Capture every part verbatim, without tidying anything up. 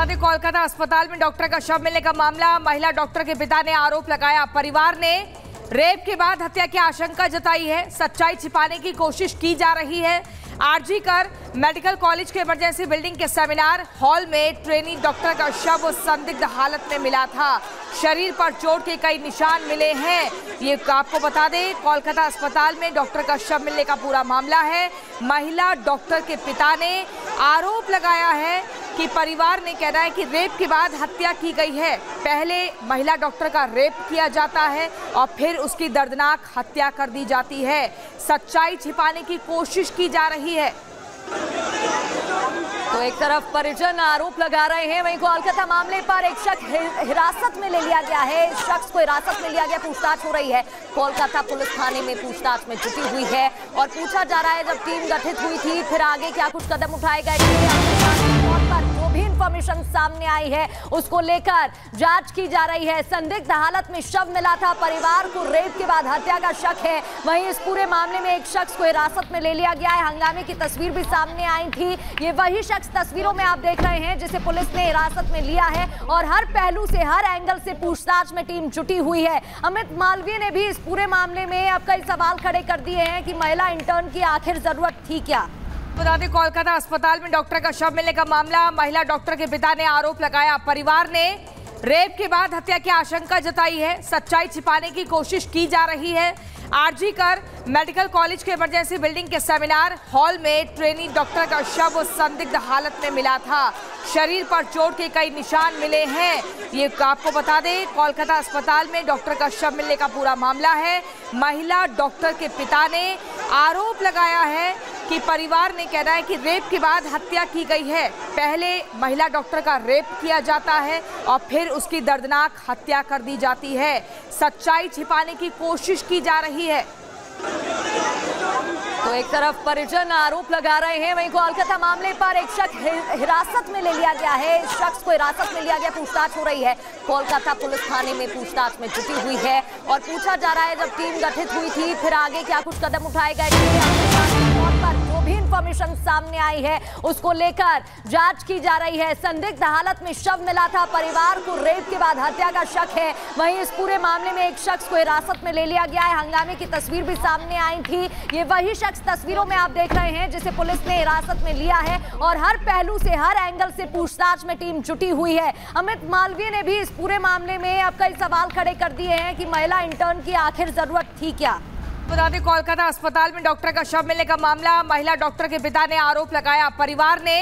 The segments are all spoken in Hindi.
मुताबिक कोलकाता अस्पताल में डॉक्टर का शव मिलने का मामला। महिला डॉक्टर के पिता ने आरोप लगाया, परिवार ने रेप के बाद हत्या की आशंका जताई है, सच्चाई छिपाने की कोशिश की जा रही है। आरजी कर मेडिकल कॉलेज के इमरजेंसी बिल्डिंग के सेमिनार हॉल में ट्रेनी डॉक्टर का शव संदिग्ध हालत में मिला था। शरीर पर चोट के कई निशान मिले हैं। ये आपको बता दें, कोलकाता अस्पताल में डॉक्टर का शव मिलने का पूरा मामला है। महिला डॉक्टर के पिता ने आरोप लगाया है कि परिवार ने कह रहा है कि रेप के बाद हत्या की गई है। पहले महिला डॉक्टर का रेप किया जाता है और फिर उसकी दर्दनाक हत्या कर दी जाती है। सच्चाई छिपाने की कोशिश की जा रही है। तो एक तरफ परिजन आरोप लगा रहे हैं, वहीं कोलकाता मामले पर एक शख्स हिरासत में ले लिया गया है। इस शख्स को हिरासत में लिया गया, पूछताछ हो रही है। कोलकाता पुलिस थाने में पूछताछ में जुटी हुई है और पूछा जा रहा है जब टीम गठित हुई थी फिर आगे क्या कुछ कदम उठाए गए, जो भी इंफॉर्मेशन सामने आई है उसको लेकर जांच की जा रही है। संदिग्ध हालत में शव मिला था, परिवार को रेप के बाद हत्या का शक है। वहीं इस पूरे मामले में एक शख्स को हिरासत में ले लिया गया है। हंगामे की तस्वीर भी सामने आई थी। ये वही शख्स तस्वीरों में आप देख रहे हैं जिसे पुलिस ने हिरासत में लिया है और हर पहलू से, हर एंगल से पूछताछ में टीम जुटी हुई है। अमित मालवीय ने भी इस पूरे मामले में अब कई सवाल खड़े कर दिए हैं कि महिला इंटर्न की आखिर जरूरत थी क्या। बता दें, कोलकाता अस्पताल में डॉक्टर का शव मिलने का मामला। महिला डॉक्टर के पिता ने आरोप लगाया, परिवार ने रेप के बाद हत्या की आशंका जताई है, सच्चाई छिपाने की कोशिश की जा रही है। आरजी कर मेडिकल कॉलेज के इमरजेंसी बिल्डिंग के सेमिनार हॉल में ट्रेनी डॉक्टर का शव संदिग्ध हालत में मिला था। शरीर पर चोट के कई निशान मिले हैं। ये आपको बता दें, कोलकाता अस्पताल में डॉक्टर का शव मिलने का पूरा मामला है। महिला डॉक्टर के पिता ने आरोप लगाया है कि परिवार ने कह रहा है कि रेप के बाद हत्या की गई है। पहले महिला डॉक्टर का रेप किया जाता है और फिर उसकी दर्दनाक हत्या कर दी जाती है। सच्चाई छिपाने की कोशिश की जा रही है। तो एक तरफ परिजन आरोप लगा रहे हैं, वहीं कोलकाता मामले पर एक शख्स हिरासत में ले लिया गया है। इस शख्स को हिरासत में लिया गया, पूछताछ हो रही है। कोलकाता पुलिस थाने में पूछताछ में जुटी हुई है और पूछा जा रहा है जब टीम गठित हुई थी फिर आगे क्या कुछ कदम उठाए गए, जो भी इंफॉर्मेशन सामने आई है उसको लेकर जांच की जा रही है। संदिग्ध हालत में शव मिला था, परिवार को रेप के बाद हत्या का शक है। वहीं इस पूरे मामले में एक शख्स को हिरासत में ले लिया गया है। हंगामे की तस्वीर भी सामने आई थी। ये वही शख्स तस्वीरों में आप देख रहे हैं जिसे पुलिस ने हिरासत में लिया है और हर पहलू से, हर एंगल से पूछताछ में टीम जुटी हुई है। अमित मालवीय ने भी इस पूरे मामले में अब कई सवाल खड़े कर दिए हैं कि महिला इंटर्न की आखिर जरूरत थी क्या। बता दें, कोलकाता अस्पताल में डॉक्टर का शव मिलने का मामला। महिला डॉक्टर के पिता ने आरोप लगाया, परिवार ने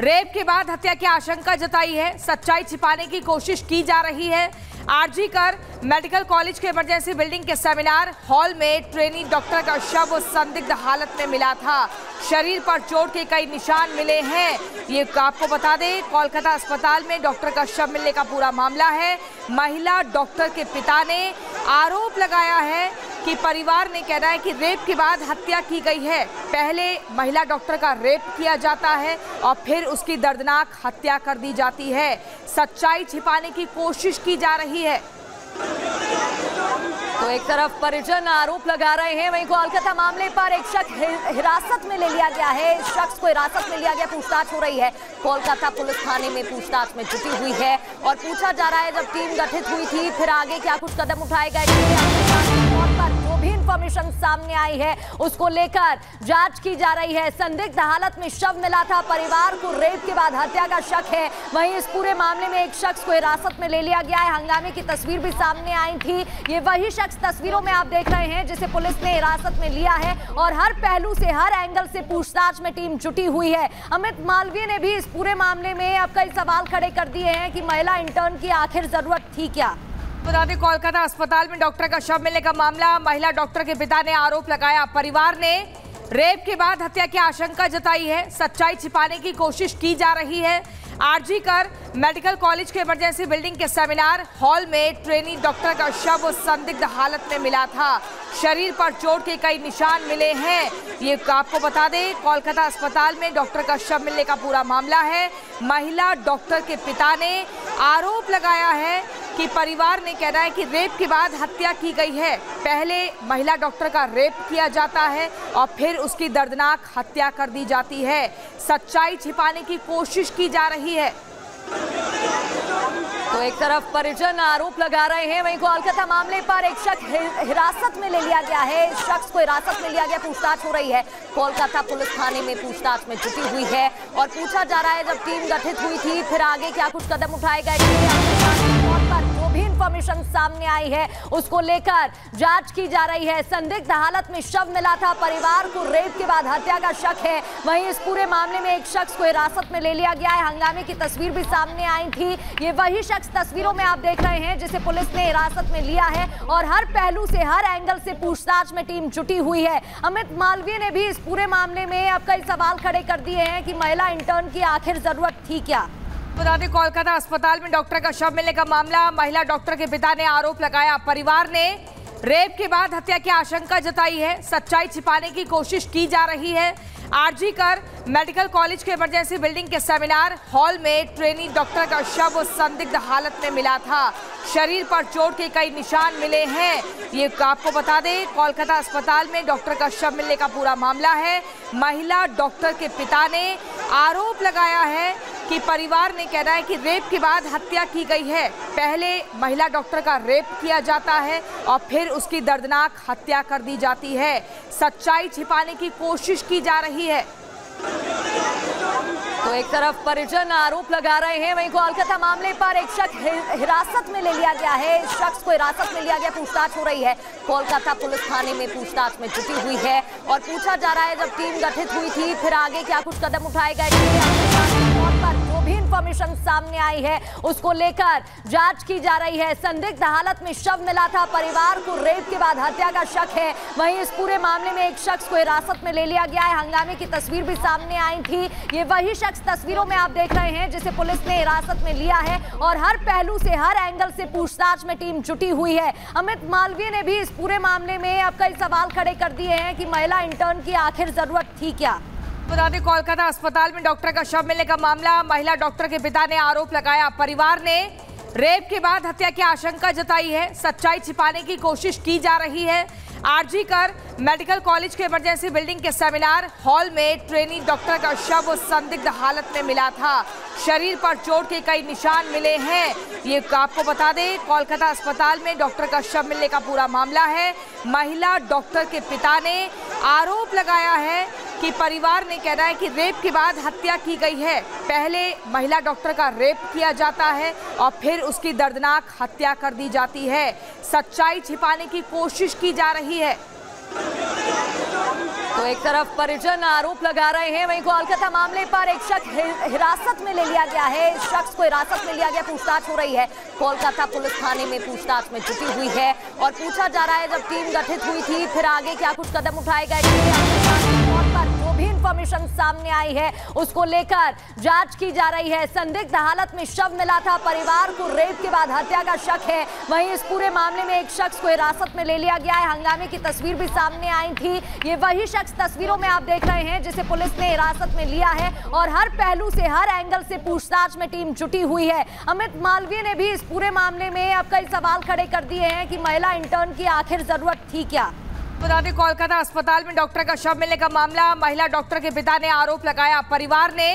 रेप के बाद हत्या की आशंका जताई है, सच्चाई छिपाने की कोशिश की जा रही है। आरजी कर मेडिकल कॉलेज के इमरजेंसी बिल्डिंग के सेमिनार हॉल में ट्रेनी डॉक्टर का शव संदिग्ध हालत में मिला था। शरीर पर चोट के कई निशान मिले हैं। ये आपको बता दें, कोलकाता अस्पताल में डॉक्टर का शव मिलने का पूरा मामला है। महिला डॉक्टर के पिता ने आरोप लगाया है कि परिवार ने कह रहा है कि रेप के बाद हत्या की गई है। पहले महिला डॉक्टर का रेप किया जाता है और फिर उसकी दर्दनाक हत्या कर दी जाती है। सच्चाई छिपाने की कोशिश की जा रही है। तो एक तरफ परिजन आरोप लगा रहे हैं, वहीं कोलकाता मामले पर एक शख्स हिरासत में ले लिया गया है। इस शख्स को हिरासत में लिया गया, पूछताछ हो रही है। कोलकाता पुलिस थाने में पूछताछ में जुटी हुई है और पूछा जा रहा है जब टीम गठित हुई थी फिर आगे क्या कुछ कदम उठाए गए, जो भी इंफॉर्मेशन सामने आई है उसको लेकर जांच की जा रही है। संदिग्ध हालत में शव मिला था, परिवार को रेप के बाद हत्या का शक है। वहीं इस पूरे मामले में एक शख्स को हिरासत में ले लिया गया है। हंगामे की तस्वीर भी सामने आई थी। ये वही शख्स तस्वीरों में आप देख रहे हैं जिसे पुलिस ने हिरासत में लिया है और हर पहलू से, हर एंगल से पूछताछ में टीम जुटी हुई है। अमित मालवीय ने भी इस पूरे मामले में अब कई सवाल खड़े कर दिए हैं कि महिला इंटर्न की आखिर जरूरत थी क्या। बता दें, कोलकाता अस्पताल में डॉक्टर का शव मिलने का मामला। महिला डॉक्टर के पिता ने आरोप लगाया, परिवार ने रेप के बाद हत्या की आशंका जताई है, सच्चाई छिपाने की कोशिश की जा रही है। आरजी कर मेडिकल कॉलेज के इमरजेंसी बिल्डिंग के सेमिनार हॉल में ट्रेनी डॉक्टर का शव संदिग्ध हालत में मिला था। शरीर पर चोट के कई निशान मिले हैं। ये आपको बता दें, कोलकाता अस्पताल में डॉक्टर का शव मिलने का पूरा मामला है। महिला डॉक्टर के पिता ने आरोप लगाया है कि परिवार ने कह रहा है कि रेप के बाद हत्या की गई है। पहले महिला डॉक्टर का रेप किया जाता है और फिर उसकी दर्दनाक हत्या कर दी जाती है। सच्चाई छिपाने की कोशिश की जा रही है। तो एक तरफ परिजन आरोप लगा रहे हैं, वहीं कोलकाता मामले पर एक शख्स हिरासत में ले लिया गया है। इस शख्स को हिरासत में लिया गया, पूछताछ हो रही है। कोलकाता पुलिस थाने में पूछताछ में जुटी हुई है और पूछा जा रहा है जब टीम गठित हुई थी फिर आगे क्या कुछ कदम उठाए गए, जो भी इंफॉर्मेशन सामने आई है उसको लेकर जांच की जा रही है। संदिग्ध हालत में शव मिला था, परिवार को रेप के बाद हत्या का शक है। वहीं इस पूरे मामले में एक शख्स को हिरासत में ले लिया गया है। हंगामे की तस्वीर भी सामने आई थी। ये वही शख्स तस्वीरों में आप देख रहे हैं जिसे पुलिस ने हिरासत में लिया है और हर पहलू से, हर एंगल से पूछताछ में टीम जुटी हुई है। अमित मालवीय ने भी इस पूरे मामले में अब कई सवाल खड़े कर दिए हैं कि महिला इंटर्न की आखिर जरूरत थी क्या। बता दें, कोलकाता अस्पताल में डॉक्टर का शव मिलने का मामला, महिला डॉक्टर के पिता ने आरोप लगाया परिवार ने रेप के बाद हत्या की आशंका जताई है, सच्चाई छिपाने की कोशिश की जा रही है। आरजी कर मेडिकल कॉलेज के इमरजेंसी बिल्डिंग के सेमिनार हॉल में ट्रेनी डॉक्टर का शव संदिग्ध हालत में मिला था। शरीर पर चोट के कई निशान मिले हैं। ये आपको बता दें, कोलकाता अस्पताल में डॉक्टर का शव मिलने का पूरा मामला है। महिला डॉक्टर के पिता ने आरोप लगाया है कि परिवार ने कहना है कि रेप के बाद हत्या की गई है। पहले महिला डॉक्टर का रेप किया जाता है और फिर उसकी दर्दनाक हत्या कर दी जाती है। सच्चाई छिपाने की कोशिश की जा रही है। तो एक तरफ परिजन आरोप लगा रहे हैं, वहीं कोलकाता मामले पर एक शख्स हिरासत में ले लिया गया है। इस शख्स को हिरासत में लिया गया, पूछताछ हो रही है। कोलकाता पुलिस थाने में पूछताछ में जुटी हुई है और पूछा जा रहा है जब टीम गठित हुई थी फिर आगे क्या कुछ कदम उठाए गए, जो भी इंफॉर्मेशन सामने आई है उसको लेकर जांच की जा रही है। संदिग्ध हालत में शव मिला था, परिवार को रेप के बाद हत्या का शक है। वहीं इस पूरे मामले में एक शख्स को हिरासत में ले लिया गया है। हंगामे की तस्वीर भी सामने आई थी। ये वही शख्स तस्वीरों में आप देख रहे हैं जिसे पुलिस ने हिरासत में लिया है और हर पहलू से, हर एंगल से पूछताछ में टीम जुटी हुई है। अमित मालवीय ने भी इस पूरे मामले में अब कई सवाल खड़े कर दिए हैं कि महिला इंटर्न की आखिर जरूरत थी क्या। बता दें, कोलकाता अस्पताल में डॉक्टर का शव मिलने का मामला, महिला डॉक्टर के पिता ने आरोप लगाया परिवार ने रेप के बाद हत्या की आशंका जताई है, सच्चाई छिपाने की कोशिश की जा रही है। आरजी कर मेडिकल कॉलेज के इमरजेंसी बिल्डिंग के सेमिनार हॉल में ट्रेनी डॉक्टर का शव संदिग्ध हालत में मिला था। शरीर पर चोट के कई निशान मिले हैं। ये आपको बता दें, कोलकाता अस्पताल में डॉक्टर का शव मिलने का पूरा मामला है। महिला डॉक्टर के पिता ने आरोप लगाया है कि परिवार ने कहना है कि रेप के बाद हत्या की गई है। पहले महिला डॉक्टर का रेप किया जाता है और फिर उसकी दर्दनाक हत्या कर दी जाती है। सच्चाई छिपाने की कोशिश की जा रही है। तो एक तरफ परिजन आरोप लगा रहे हैं, वहीं कोलकाता मामले पर एक शख्स हिरासत में ले लिया गया है। इस शख्स को हिरासत में लिया गया, पूछताछ हो रही है। कोलकाता पुलिस थाने में पूछताछ में जुटी हुई है और पूछा जा रहा है जब टीम गठित हुई थी फिर आगे क्या कुछ कदम उठाए गए, जो भी इंफॉर्मेशन सामने आई है उसको लेकर जांच की जा रही है। संदिग्ध हालत में शव मिला था, परिवार को रेप के बाद हत्या का शक है। वहीं इस पूरे मामले में एक शख्स को हिरासत में ले लिया गया है। हंगामे की तस्वीर भी सामने आई थी। ये वही शख्स तस्वीरों में आप देख रहे हैं जिसे पुलिस ने हिरासत में लिया है और हर पहलू से, हर एंगल से पूछताछ में टीम जुटी हुई है। अमित मालवीय ने भी इस पूरे मामले में अब कई सवाल खड़े कर दिए हैं कि महिला इंटर्न की आखिर जरूरत थी क्या। बता दें, कोलकाता अस्पताल में डॉक्टर का शव मिलने का मामला, महिला डॉक्टर के पिता ने आरोप लगाया परिवार ने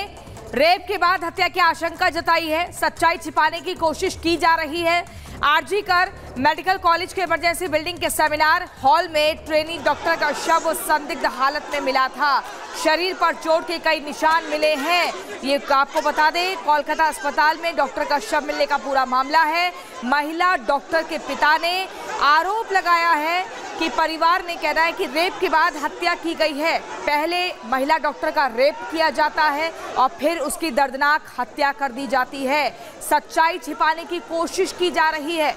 रेप के बाद हत्या की आशंका जताई है, सच्चाई छिपाने की कोशिश की जा रही है। आरजी कर मेडिकल कॉलेज के इमरजेंसी बिल्डिंग के सेमिनार हॉल में ट्रेनी डॉक्टर का शव संदिग्ध हालत में मिला था। शरीर पर चोट के कई निशान मिले हैं। ये आपको बता दें, कोलकाता अस्पताल में डॉक्टर का शव मिलने का पूरा मामला है। महिला डॉक्टर के पिता ने आरोप लगाया है कि परिवार ने कहना है कि रेप के बाद हत्या की गई है। पहले महिला डॉक्टर का रेप किया जाता है और फिर उसकी दर्दनाक हत्या कर दी जाती है। सच्चाई छिपाने की कोशिश की जा रही है।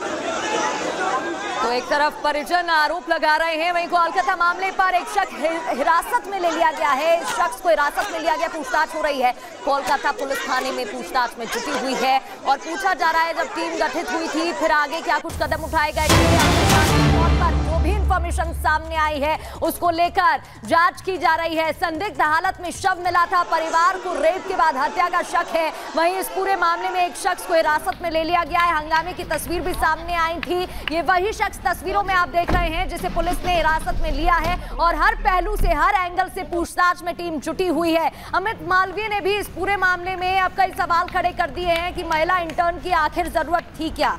तो एक तरफ परिजन आरोप लगा रहे हैं, वहीं कोलकाता मामले पर एक शख्स हिरासत में ले लिया गया है। इस शख्स को हिरासत में लिया गया, पूछताछ हो रही है। कोलकाता पुलिस थाने में पूछताछ में जुटी हुई है और पूछा जा रहा है जब टीम गठित हुई थी फिर आगे क्या कुछ कदम उठाए गए, जो भी इन्फॉर्मेशन सामने आई है, उसको लेकर जांच की जा रही है। संदिग्ध हालत में शव मिला था, परिवार को रेप के बाद हत्या का शक है। वहीं इस पूरे मामले में एक शख्स को हिरासत में ले लिया गया है। हंगामे की तस्वीर भी सामने आई थी, ये वही शख्स तस्वीरों में आप देख रहे हैं जिसे पुलिस ने हिरासत में लिया है और हर पहलू से, हर एंगल से पूछताछ में टीम जुटी हुई है। अमित मालवीय ने भी इस पूरे मामले में अब कई सवाल खड़े कर दिए हैं कि महिला इंटर्न की आखिर जरूरत थी क्या।